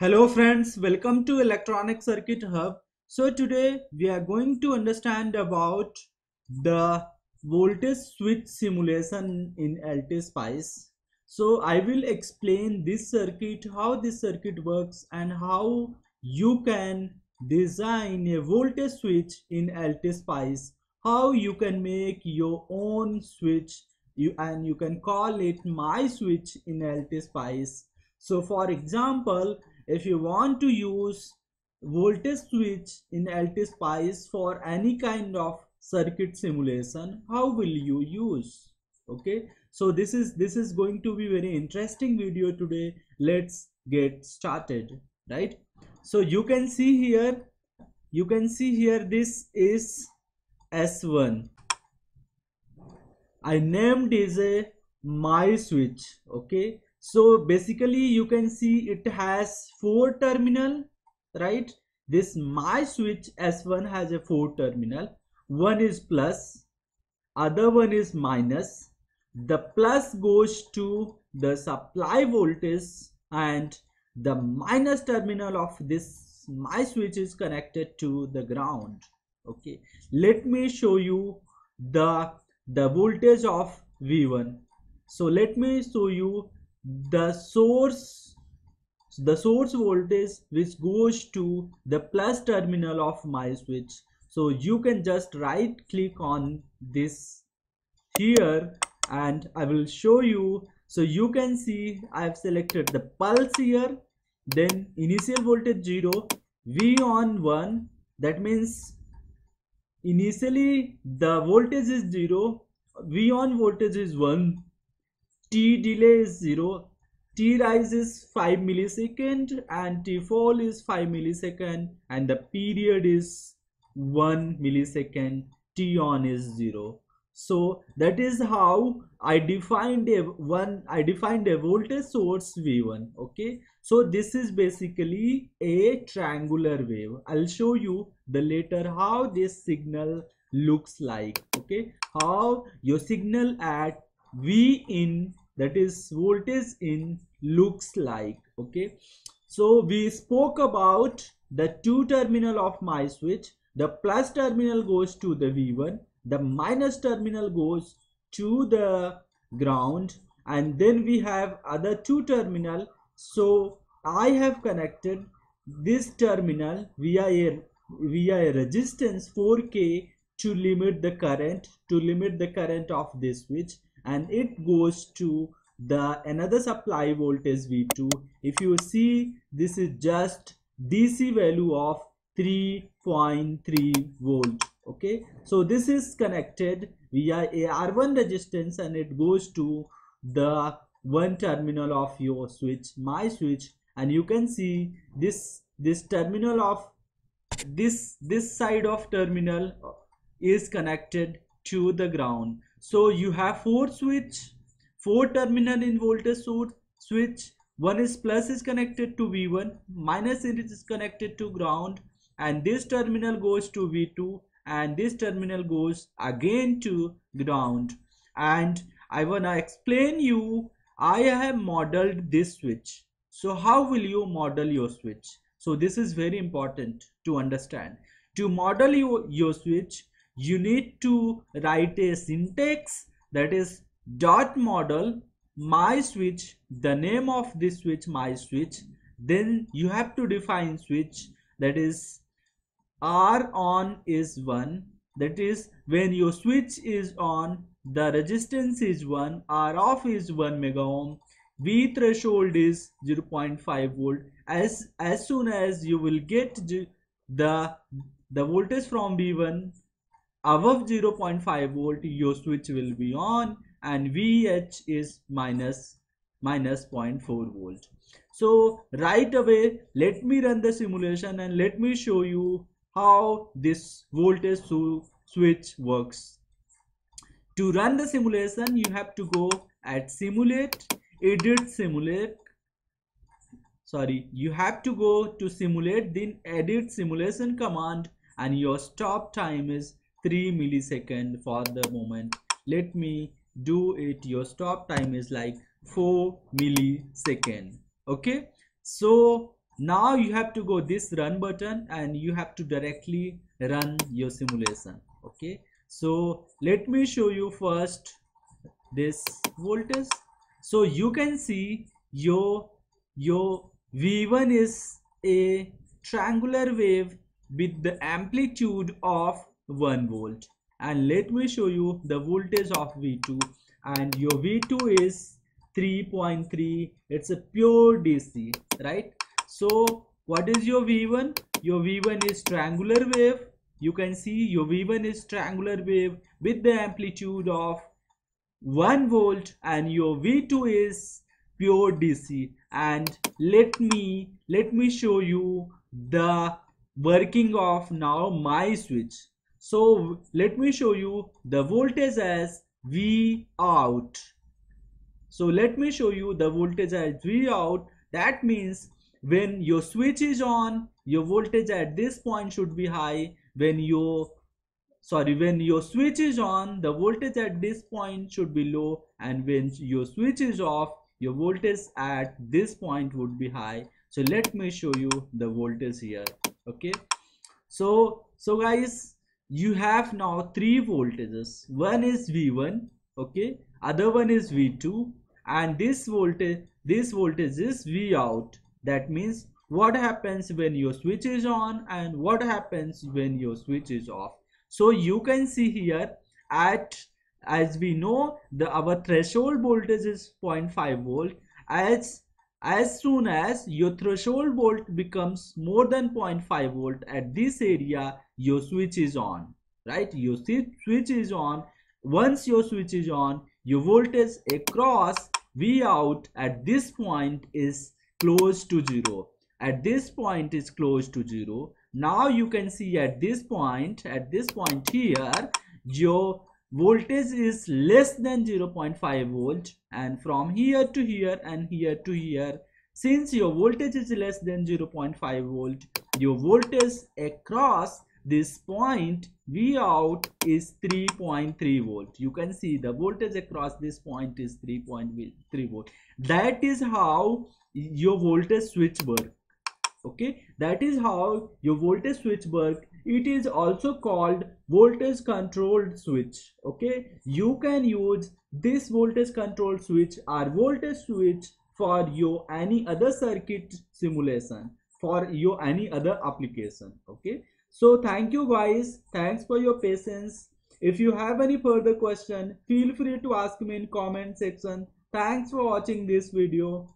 Hello friends, welcome to Electronics Circuit Hub. So today we are going to understand about the voltage switch simulation in LTSpice. So I will explain this circuit, how this circuit works and how you can design a voltage switch in LTSpice, how you can make your own switch and you can call it my switch in LTSpice. So for example, if you want to use voltage switch in LTSpice for any kind of circuit simulation, how will you use? Okay, so this is going to be very interesting video today. Let's get started, right? So you can see here this is S1. I named it as my switch. Okay, so basically you can see it has 4 terminal, right? This my switch S1 has a 4 terminal. One is plus, other one is minus. The plus goes to the supply voltage and the minus terminal of this my switch is connected to the ground. Okay, let me show you the voltage of V1. So let me show you the source voltage which goes to the plus terminal of my switch. So you can just right click on this here and I will show you. So you can see I've selected the pulse here, then initial voltage 0, V on 1, that means initially the voltage is 0, V on voltage is 1, T delay is 0, T rise is 5 millisecond and T fall is 5 millisecond and the period is 1 millisecond, T on is 0. So that is how I defined a voltage source V1. Okay, so this is basically a triangular wave. I'll show you the later how this signal looks like. Okay, how your signal at V in, that is voltage in, looks like. Okay, so we spoke about the 2 terminal of my switch. The plus terminal goes to the V1, the minus terminal goes to the ground, and then we have other 2 terminal. So I have connected this terminal via a resistance 4K to limit the current of this switch, and it goes to the another supply voltage V2. If you see, this is just DC value of 3.3 volt. Okay, so this is connected via a R1 resistance and it goes to the 1 terminal of your switch, my switch, and you can see this terminal of this side of terminal is connected to the ground. So you have 4 terminal in voltage switch. One is plus is connected to V1, minus is connected to ground, and this terminal goes to V2 and this terminal goes again to ground. And I wanna explain you, I have modeled this switch. So how will you model your switch? So this is very important to understand. To model your switch, you need to write a syntax, that is dot model my switch, the name of this switch my switch, then you have to define switch, that is R on is 1, that is when your switch is on the resistance is 1, R off is 1 mega ohm, V threshold is 0.5 volt. As soon as you will get the voltage from V1 above 0.5 volt, your switch will be on, and VH is minus 0.4 volt. So right away, let me run the simulation and let me show you how this voltage switch works. To run the simulation, you have to go at simulate, edit simulate. Sorry, you have to go to simulate, then edit simulation command, and your stop time is 3 millisecond for the moment. Let me do it. Your stop time is like 4 millisecond. Okay, so Now you have to go this run button and you have to directly run your simulation. Okay, so let me show you first this voltage. So you can see your V1 is a triangular wave with the amplitude of 1 volt, and let me show you the voltage of V2, and your V2 is 3.3. It's a pure DC, right? So what is your V1? Your V1 is triangular wave. You can see your V1 is triangular wave with the amplitude of 1 volt, and your V2 is pure DC. And let me show you the working of now my switch. So let me show you the voltage as V out. So let me show you the voltage as V out. That means when your switch is on, your voltage at this point should be high. When your switch is on, the voltage at this point should be low, and when your switch is off, your voltage at this point would be high. So let me show you the voltage here. Okay, so guys, you have now three voltages. One is V1, okay, other one is V2, and this voltage is V out. That means what happens when your switch is on and what happens when your switch is off. So you can see here, as we know, our threshold voltage is 0.5 volt. As soon as your threshold volt becomes more than 0.5 volt at this area, your switch is on, right? Your switch is on. Once your switch is on, your voltage across V out at this point is close to zero. At this point is close to zero. Now you can see at this point here, your voltage is less than 0.5 volt, and from here to here and here to here, since your voltage is less than 0.5 volt, your voltage across this point V out is 3.3 volt. You can see the voltage across this point is 3.3 volt. That is how your voltage switch works. Okay, that is how your voltage switch works. It is also called voltage controlled switch. Okay, you can use this voltage controlled switch or voltage switch for your any other circuit simulation, for your any other application. Okay, so thank you guys, thanks for your patience. If you have any further question, feel free to ask me in comment section. Thanks for watching this video.